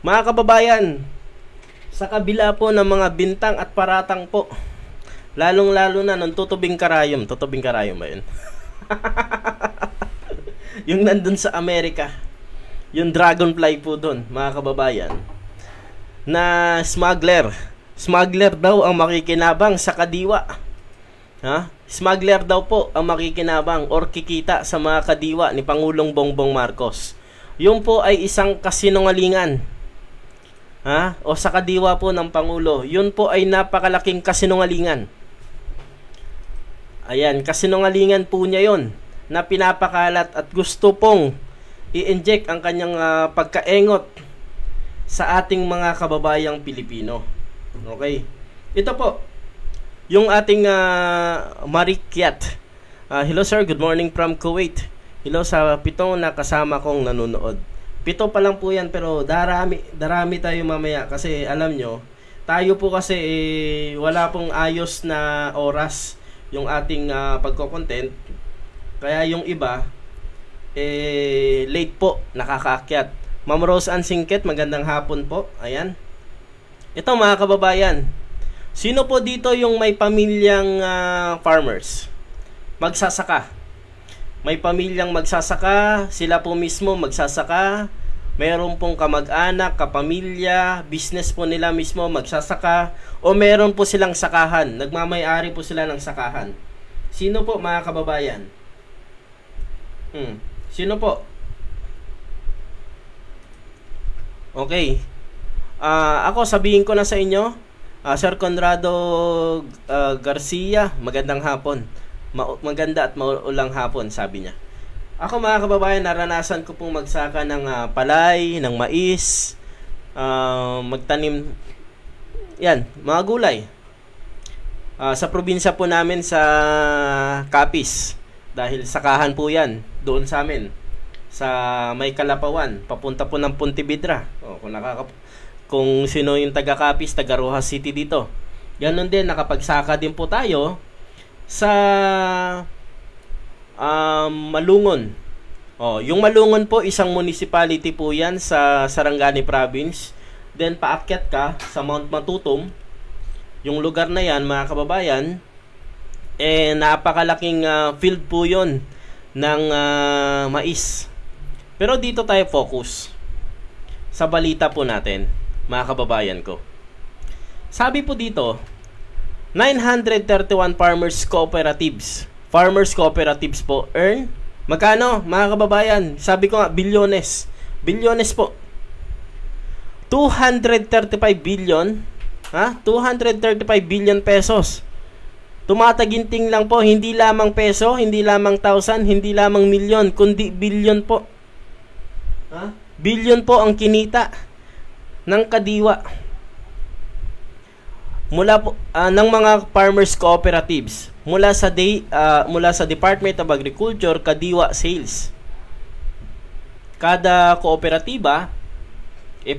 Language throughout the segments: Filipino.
Mga kababayan, sa kabila po ng mga bintang at paratang po, lalong-lalo na ng tutubing karayom ba yun? Yung nandun sa Amerika, yung dragonfly po dun, mga kababayan, na smuggler. Smuggler daw ang makikinabang sa kadiwa. Ha? Smuggler daw po ang makikinabang or kikita sa mga kadiwa ni Pangulong Bongbong Marcos. Yung po ay isang kasinungalingan. Ha? O sa kadiwa po ng Pangulo, yun po ay napakalaking kasinungalingan. Ayan, kasinungalingan po niya yun na pinapakalat at gusto pong i-inject ang kanyang pagkaengot sa ating mga kababayang Pilipino. Okay, ito po yung ating Marikyat. Hello sir, good morning from Kuwait. Hello sa pitong nakasama kong nanonood. Pito pa lang po yan, pero darami tayo mamaya kasi alam nyo, tayo po kasi wala pong ayos na oras yung ating pagko-content. Kaya yung iba, late po, nakakaakyat. Ma'am Rose Ann Singket, magandang hapon po. Ayan. Ito mga kababayan, sino po dito yung may pamilyang farmers? Magsasaka. May pamilyang magsasaka, sila po mismo magsasaka, meron pong kamag-anak, kapamilya, business po nila mismo magsasaka, o meron po silang sakahan, nagmamay-ari po sila ng sakahan. Sino po mga kababayan? Sino po? Okay. Ako sabihin ko na sa inyo, Sir Conrado Garcia, magandang hapon. Maganda at maulang hapon, sabi niya. Ako mga kababayan, naranasan ko pong magsaka ng palay, ng mais, magtanim, yan, mga gulay. Sa probinsya po namin sa Capiz, dahil sakahan po yan, doon sa amin, sa may Kalapawan, papunta po ng Pontevedra. Kung sino yung taga Capiz, taga Rojas City dito. Ganon din, nakapagsaka din po tayo sa Malungon. Yung Malungon po, isang municipality po yan sa Sarangani Province. Then paakyat ka sa Mount Matutum. Yung lugar na yan mga kababayan, napakalaking field po yon ng mais. Pero dito tayo focus sa balita po natin mga kababayan ko. Sabi po dito, 931 farmers cooperatives. Farmers cooperatives po earn magkano mga kababayan? Sabi ko nga, bilyones. Bilyones po. 235 billion, ha? 235 billion pesos. Tumataginting lang po, hindi lamang peso, hindi lamang thousand, hindi lamang milyon, kundi billion po. Ha? Billion po ang kinita ng kadiwa mula po, ng mga farmers cooperatives mula sa Department of Agriculture kadiwa sales. Kada kooperatiba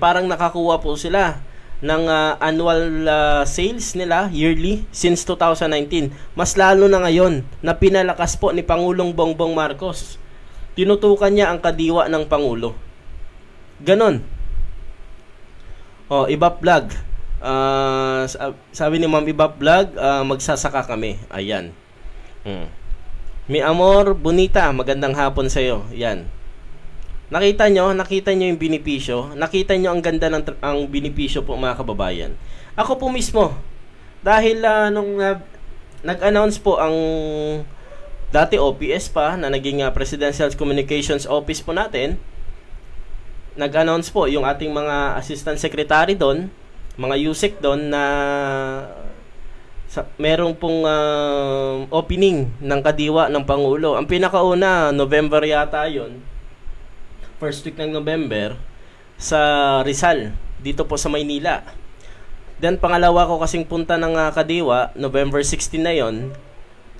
parang nakakuha po sila ng annual sales nila yearly since 2019. Mas lalo na ngayon na pinalakas po ni Pangulong Bongbong Marcos. Tinutukan niya ang kadiwa ng Pangulo. Ganon. Iba vlog. Sabi ni Ma'am Ibap Vlog, magsasaka kami. Ayan. Mi Amor Bonita, magandang hapon sa iyo. Ayan. Nakita nyo yung benepisyo. Nakita nyo ang ganda ng benepisyo po mga kababayan. Ako po mismo, dahil nung nag-announce po ang dati OPS pa na naging Presidential Communications Office po natin, nag-announce po yung ating mga assistant secretary doon, mga USEC doon, na merong pong opening ng kadiwa ng Pangulo. Ang pinakauna, November yata yon, first week ng November sa Rizal, dito po sa Maynila. Then pangalawa ko kasing punta ng kadiwa, November 16 na yon.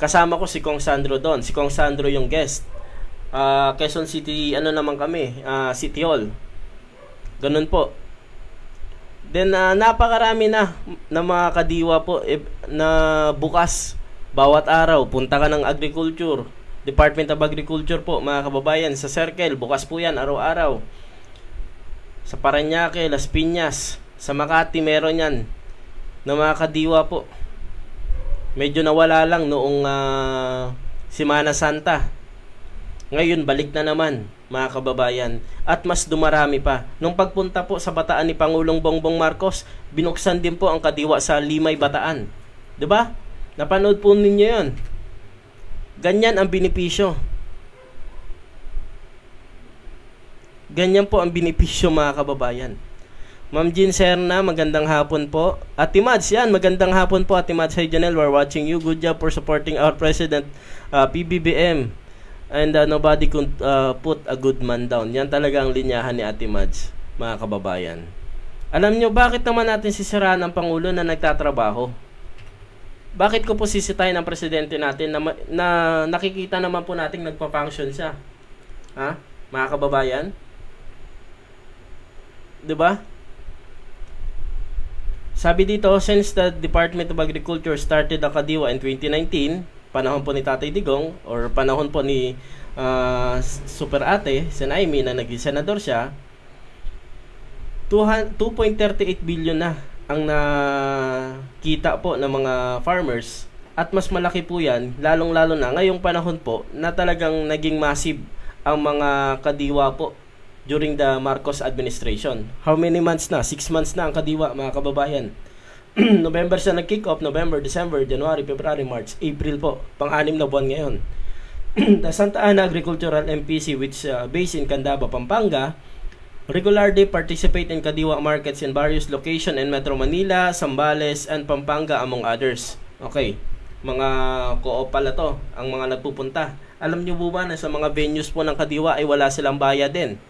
Kasama ko si Kong Sandro doon, si Kong Sandro yung guest. Quezon City, ano naman kami, City Hall. Ganun po. Then napakarami na ng mga kadiwa po na bukas bawat araw. Punta ka ng Agriculture, Department of Agriculture po mga kababayan, sa Circle, bukas po yan araw-araw. sa Parañaque, Las Piñas, sa Makati meron yan na mga kadiwa po. Medyo nawala lang noong Semana Santa. Ngayon balik na naman mga kababayan at mas dumarami pa. Nung pagpunta po sa Bataan ni Pangulong Bongbong Marcos, binuksan din po ang kadiwa sa Limay, Bataan. 'Di ba? Napanood po ninyo 'yon. Ganyan ang benepisyo. Ganyan po ang benepisyo mga kababayan. Ma'am Jean Serna, magandang hapon po. Ate Mads, yan, magandang hapon po Ate Mads. Hi Janelle, we're watching you. Good job for supporting our president, PBBM. And nobody could put a good man down. Yan talaga ang linyahan ni Ate Mads, mga kababayan. Alam nyo, bakit naman natin sisiraan ang Pangulo na nagtatrabaho? Bakit ko po sisitayin ang presidente natin na nakikita naman po natin nagpa-function siya? Ha? Mga kababayan? 'Di ba? Sabi dito, since the Department of Agriculture started the Kadiwa in 2019, panahon po ni Tatay Digong, or panahon po ni Super Ate, Sen Aimee, na naging senador siya, 2.38 billion na ang nakita po ng mga farmers. At mas malaki po yan, lalong-lalo na ngayong panahon po, na talagang naging massive ang mga kadiwa po during the Marcos administration. How many months na? 6 months na ang kadiwa, mga kababayan. November siya nag-kick off, November, December, January, February, March, April po, pang-anim na buwan ngayon. The Santa Ana Agricultural MPC, which based in Candaba, Pampanga, regularly participate in kadiwa markets in various locations in Metro Manila, Zambales, and Pampanga, among others. Okay, mga co-op pala to, ang mga nagpupunta. Alam nyo po ba na sa mga venues po ng kadiwa ay wala silang bayad din?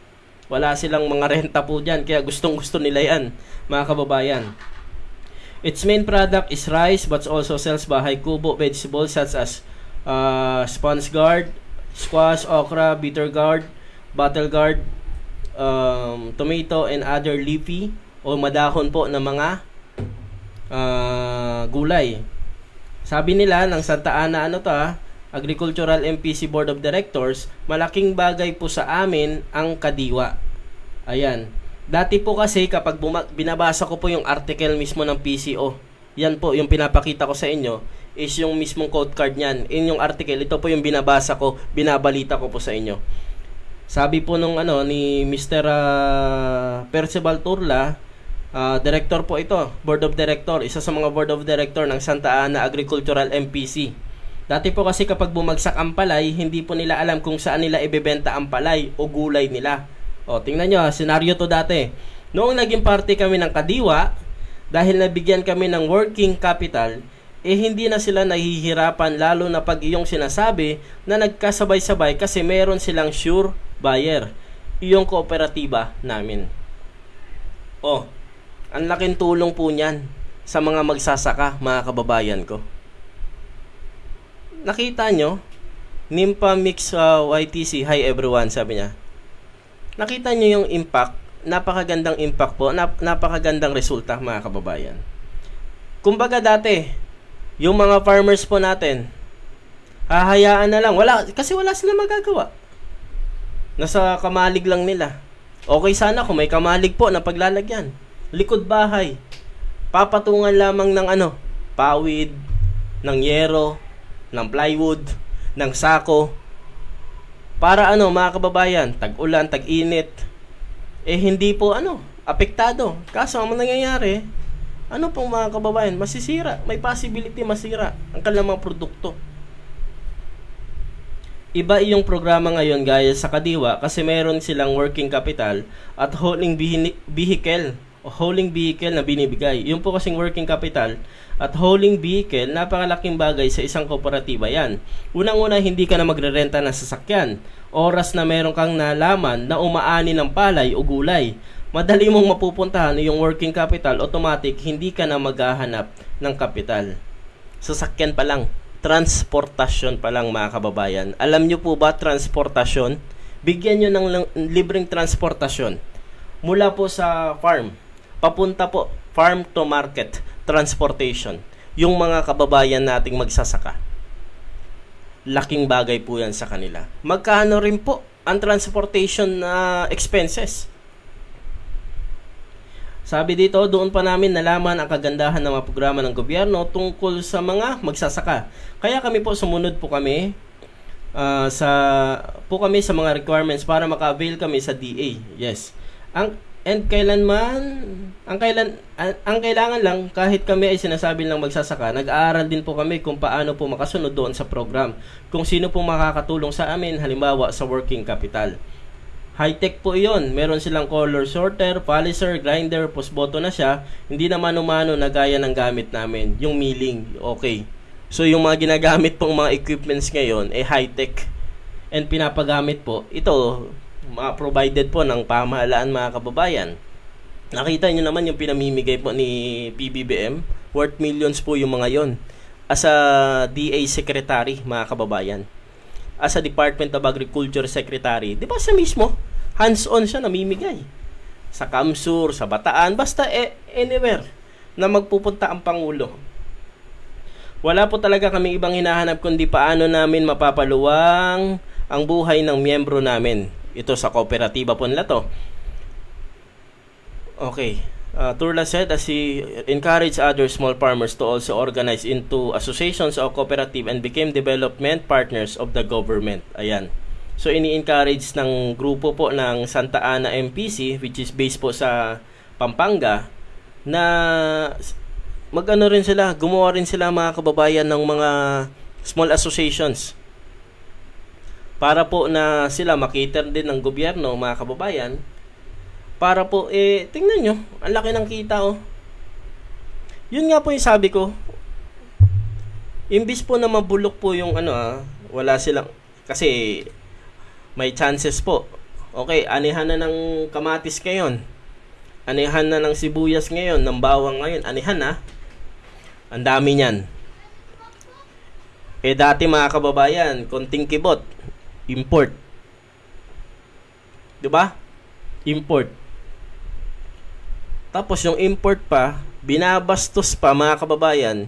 Wala silang mga renta po dyan, kaya gustong-gusto nila yan, mga kababayan. Its main product is rice, but also sells bahay kubo vegetables such as sponge gourd, squash, okra, bitter gourd, bottle gourd, tomato, and other leafy o madahon po ng mga gulay. Sabi nila ng Santa Ana, ano to ha? Agricultural MPC Board of Directors, malaking bagay po sa amin ang kadiwa. Ayan. Dati po kasi kapag binabasa ko po yung article mismo ng PCO, yan po yung pinapakita ko sa inyo is yung mismong code card niyan. In yung article, ito po yung binabasa ko, binabalita ko po sa inyo. Sabi po nung ano ni Mr. Percival Turla, director po ito, Board of Director, isa sa mga Board of Director ng Santa Ana Agricultural MPC. Dati po kasi kapag bumagsak ang palay, hindi po nila alam kung saan nila ibebenta ang palay o gulay nila. O, tingnan nyo, senaryo to dati. Noong naging party kami ng kadiwa, dahil nabigyan kami ng working capital, eh hindi na sila nahihirapan lalo na pag iyong sinasabi na nagkasabay-sabay kasi meron silang sure buyer. Iyong kooperatiba namin. O, ang laking tulong po niyan sa mga magsasaka, mga kababayan ko. Nakita nyo, Nimpa Mix YTC, hi everyone, sabi niya. Nakita nyo yung impact, napakagandang impact po, napakagandang resulta mga kababayan. Kumbaga dati, yung mga farmers po natin, hahayaan na lang, wala, kasi wala sila magagawa. Nasa kamalig lang nila. Okay sana kung may kamalig po na paglalagyan. Likod bahay, papatungan lamang ng ano, pawid, ng yero, ng plywood, ng sako. Para ano, mga kababayan, tag-ulan, tag-init, eh hindi po ano, apektado. Kaso ang nangyayari, ano pong mga kababayan, masisira, may possibility masira ang kalamang produkto. Iba iyong programa ngayon gaya sa kadiwa kasi meron silang working capital at hauling vehicle na binibigay. Yun po kasing working capital at hauling vehicle, napakalaking bagay sa isang kooperatiba yan. Unang-una, hindi ka na magrerenta ng sasakyan. Oras na meron kang nalaman na umaani ng palay o gulay, madali mong mapupuntahan yung working capital, automatic, hindi ka na maghahanap ng kapital. Sasakyan pa lang, transportasyon pa lang mga kababayan. Alam nyo po ba, transportasyon? Bigyan nyo ng libreng transportasyon mula po sa farm papunta po, farm to market transportation, yung mga kababayan nating magsasaka. Laking bagay po yan sa kanila. Magkano rin po ang transportation expenses? Sabi dito, doon pa namin nalaman ang kagandahan ng mga programa ng gobyerno tungkol sa mga magsasaka. Kaya kami po sumunod po kami sa mga requirements para maka-avail kami sa DA. Yes. Ang kailangan lang kahit kami ay sinasabi lang magsasaka, nag-aaral din po kami kung paano po makasunod doon sa program. Kung sino po makakatulong sa amin, halimbawa sa working capital. High-tech po iyon. Meron silang color sorter, polisher, grinder, post-boto na siya. Hindi na mano-mano na gaya ng gamit namin. Yung milling, okay. So, yung mga ginagamit pong mga equipments ngayon, eh, high-tech. And pinapagamit po, ito, provided po ng pamahalaan mga kababayan. Nakita nyo naman yung pinamimigay po ni PBBM. Worth millions po yung mga yon. As a DA Secretary, mga kababayan. As a Department of Agriculture Secretary. Di ba siya mismo? Hands-on siya namimigay. Sa Kamsur, sa Bataan, basta anywhere na magpupunta ang Pangulo. Wala po talaga kaming ibang hinahanap kundi paano namin mapapaluwang ang buhay ng miyembro namin. Ito sa kooperatiba po nila to. Okay. Turla said as he encouraged other small farmers to also organize into associations or cooperative and became development partners of the government. Ayan. So, ini-encourage ng grupo po ng Santa Ana MPC, which is based po sa Pampanga, na mag-ano rin sila, gumawa rin sila mga kababayan ng mga small associations para po na sila makiter din ng gobyerno mga kababayan para po, eh, tingnan nyo ang laki ng kita, oh. Yun nga po yung sabi ko, imbis po na mabulok po yung ano, wala silang, kasi may chances po, okay, anihan na ng kamatis ngayon, anihan na ng sibuyas ngayon, ng bawang ngayon, anihan na. Ang dami niyan. Eh dati mga kababayan, konting kibot, import. 'Di ba? Import. Tapos yung import pa, binabastos pa mga kababayan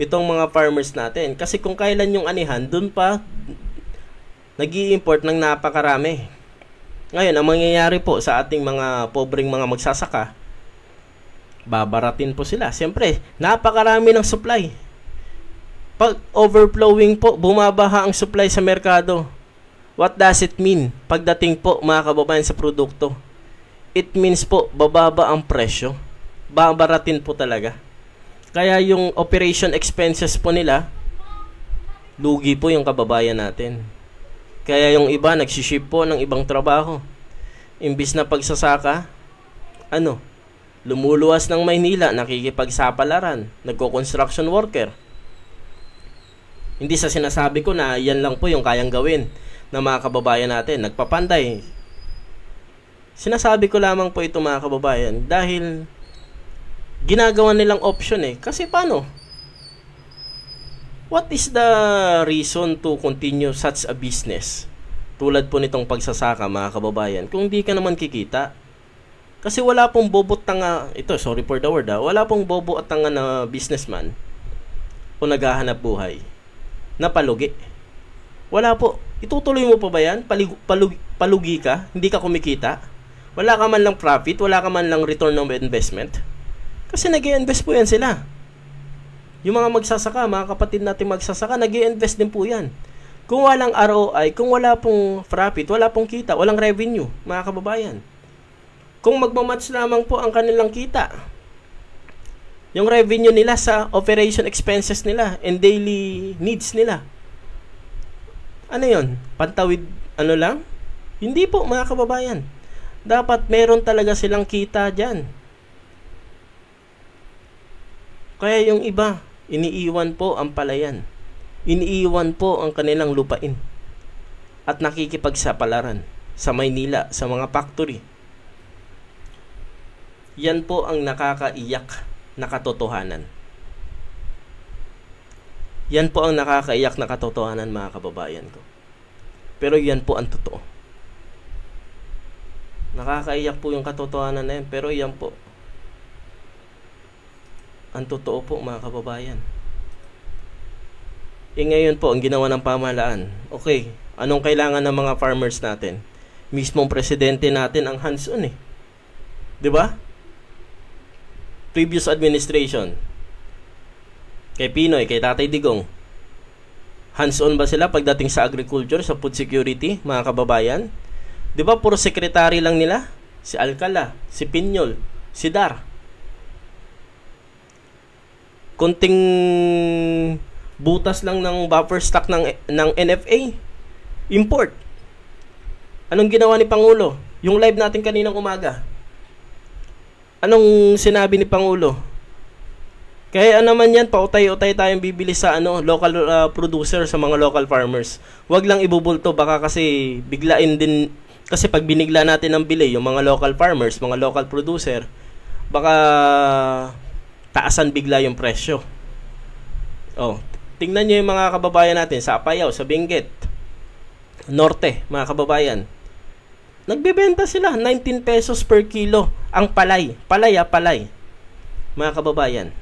itong mga farmers natin kasi kung kailan yung anihan, dun pa nag-i-import ng napakarami. Ngayon, ang mangyayari po sa ating mga pobreng mga magsasaka, babaratin po sila. Siyempre, napakarami ng supply. Pag overflowing po, bumabaha ang supply sa merkado. What does it mean? Pagdating po, mga kababayan, sa produkto, it means po, bababa ang presyo. Babaratin po talaga. Kaya yung operation expenses po nila, lugi po yung kababayan natin. Kaya yung iba, nagsiship po ng ibang trabaho. Imbis na pagsasaka, ano, lumuluwas ng Maynila, nakikipagsapalaran, nagko-construction worker. Hindi sa sinasabi ko na yan lang po yung kayang gawin ng mga kababayan natin, nagpapanday. Sinasabi ko lamang po ito mga kababayan dahil ginagawa nilang option, eh. Kasi paano? What is the reason to continue such a business? Tulad po nitong pagsasaka mga kababayan. Kung di ka naman kikita. Kasi wala pong bobo at tanga. Ito, sorry for the word, wala pong bobo at tanga na businessman o naghahanap buhay na palugi. Wala po. Itutuloy mo pa ba yan? Palugi ka? Hindi ka kumikita? Wala ka man lang profit? Wala ka man lang return on investment? Kasi nag-i-invest po yan sila. Yung mga magsasaka, mga kapatid natin magsasaka, nag-i-invest din po yan. Kung walang ROI, kung wala pong profit, wala pong kita, walang revenue, mga kababayan. Kung magmamatch lamang po ang kanilang kita, yung revenue nila sa operation expenses nila and daily needs nila. Ano yun? Pantawid, ano lang? Hindi po, mga kababayan. Dapat meron talaga silang kita dyan. Kaya yung iba, iniiwan po ang palayan. Iniiwan po ang kanilang lupain. At nakikipagsapalaran sa Maynila, sa mga factory. Yan po ang nakakaiyak na katotohanan. Yan po ang nakakaiyak na katotohanan mga kababayan ko. Pero yan po ang totoo. Nakakaiyak po yung katotohanan na yan, pero yan po ang totoo po mga kababayan. E ngayon po ang ginawa ng pamahalaan. Okay, anong kailangan ng mga farmers natin? Mismong presidente natin ang hands-on, eh. 'Di ba? previous administration, kay Pinoy, kay Tatay Digong, hands-on ba sila pagdating sa agriculture, sa food security, mga kababayan? Di ba puro sekretary lang nila? Si Alcala, si Pinyol, si Dar. Konting butas lang ng buffer stock ng NFA. Import. Anong ginawa ni Pangulo? Yung live natin kaninang umaga, anong sinabi ni Pangulo? Kaya naman yan, pautay-utay tayong bibili sa local producer, sa mga local farmers. Huwag lang ibubulto, baka kasi biglain din. Kasi pag binigla natin ng bili yung mga local farmers, mga local producer, baka taasan bigla yung presyo. Oh, tingnan nyo yung mga kababayan natin sa Apayao, sa Benguet, Norte, mga kababayan. Nagbebenta sila 19 pesos per kilo ang palay. Palay, mga kababayan.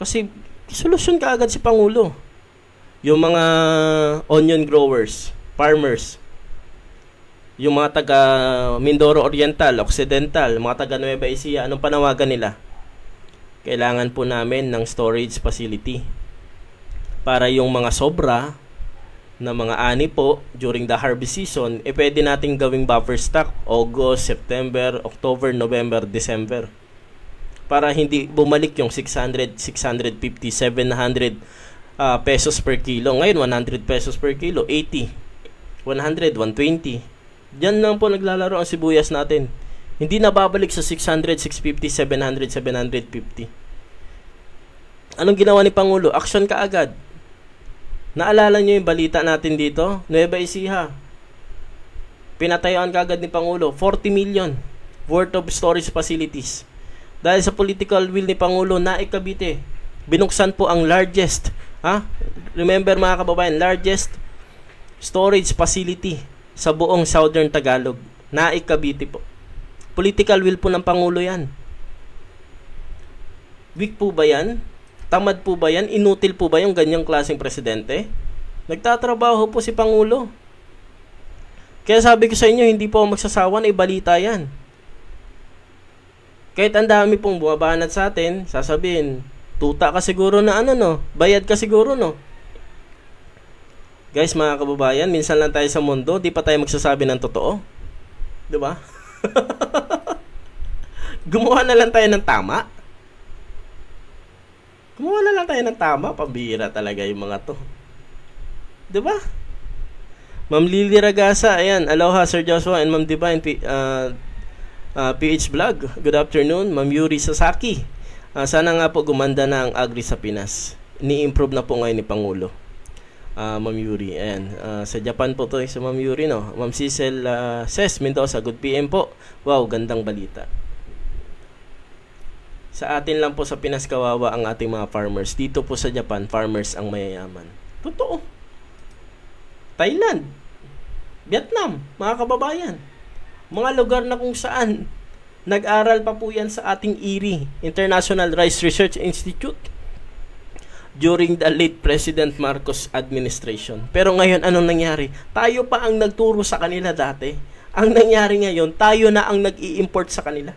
Kasi solusyon kaagad si Pangulo. Yung mga onion growers, farmers, yung mga taga Mindoro Oriental, Occidental, mga taga Nueva Ecija, anong panawagan nila? Kailangan po namin ng storage facility para yung mga sobra na mga ani po during the harvest season, eh pwede nating gawing buffer stock August, September, October, November, December, para hindi bumalik yung 600, 650, 700 pesos per kilo. Ngayon 100 pesos per kilo, 80, 100, 120. Diyan lang po naglalaro ang sibuyas natin. Hindi nababalik sa 600, 650, 700, 750. Anong ginawa ni Pangulo? Action kaagad. Naalala nyo yung balita natin dito? Nueva Ecija. Pinatayuan kaagad ni Pangulo. 40 million worth of storage facilities. Dahil sa political will ni Pangulo, Naik, Cavite, binuksan po ang largest, remember mga kababayan, largest storage facility sa buong Southern Tagalog, Naik, Cavite po. Political will po ng Pangulo yan. Weak po ba yan? Tamad po ba yan? Inutil po ba yung ganyang klaseng presidente? Nagtatrabaho po si Pangulo. Kaya sabi ko sa inyo, hindi po magsasawa na ibalita yan. Kahit ang dami pong bumabanat sa atin, sasabihin, tuta ka siguro na bayad ka siguro Guys, mga kababayan, minsan lang tayo sa mundo, di pa tayo magsasabi ng totoo. Diba? Gumawa na lang tayo ng tama. Gumawa na lang tayo ng tama. Pambihira talaga yung mga to. Diba? Ma'am Lily Ragasa, ayan. Aloha, Sir Joshua and Ma'am Divine, PH Vlog. Good afternoon. Ma'am Yuri Sasaki. Sana nga po gumanda na ang agri sa Pinas. Ni-improve na po ngayon ni Pangulo. Ma'am Yuri, ayan, sa Japan po to sa Ma'am Yuri, Ma'am Cecil Ses Mendoza, good PM po. Wow, gandang balita. Sa atin lang po sa Pinas kawawa ang ating mga farmers. Dito po sa Japan, farmers ang mayayaman. Totoo. Thailand, Vietnam, mga kababayan, mga lugar na kung saan nag-aral pa po yan sa ating IRI, International Rice Research Institute, during the late President Marcos administration. Pero ngayon, anong nangyari? Tayo pa ang nagturo sa kanila dati. Ang nangyari ngayon, tayo na ang nag-i-import sa kanila.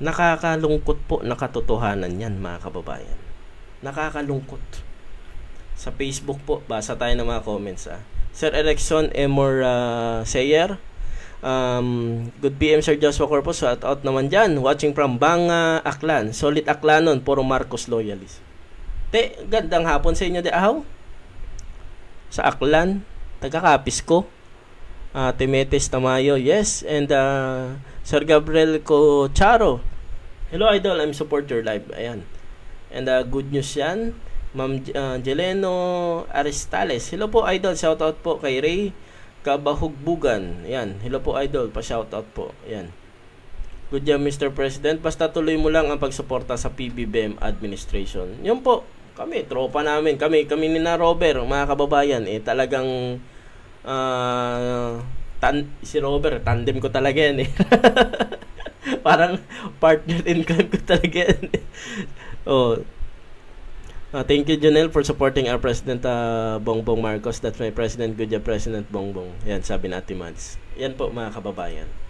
Nakakalungkot po na katotohanan yan, mga kababayan. Nakakalungkot. Sa Facebook po, basa tayo ng mga comments. Sir Erickson Emor Sayer, good PM Sir Joshua Corpuz, shout out naman dyan. Watching from Banga, Aklan. Solid Aklanon, puro Marcos loyalist. Te, gandang hapon sa inyo de ahaw. Sa Aklan, taga-Kapis ko. Timetes Tamayo, yes. And Sir Gabriel Cocharo, hello idol, I'm support your live. Ayan. And good news yan. Ma'am Jeleno Aristales, hello po idol, shout out po kay Ray Kabahugbugan. Yan. Hello po idol, pa-shoutout po. Yan. Good job Mr. President. Basta tuloy mo lang ang pagsuporta sa PBBM administration. Yan po. Kami, tropa namin. Kami ni na Robert, mga kababayan. Eh, talagang si Robert, tandem ko talaga yan eh. Parang partner in crime ko talaga yan. Oh. Thank you, Janelle, for supporting our President Bongbong Marcos. That's my President. Good job, President Bongbong. Yan, sabi na Ate Mads. Yan po, mga kababayan.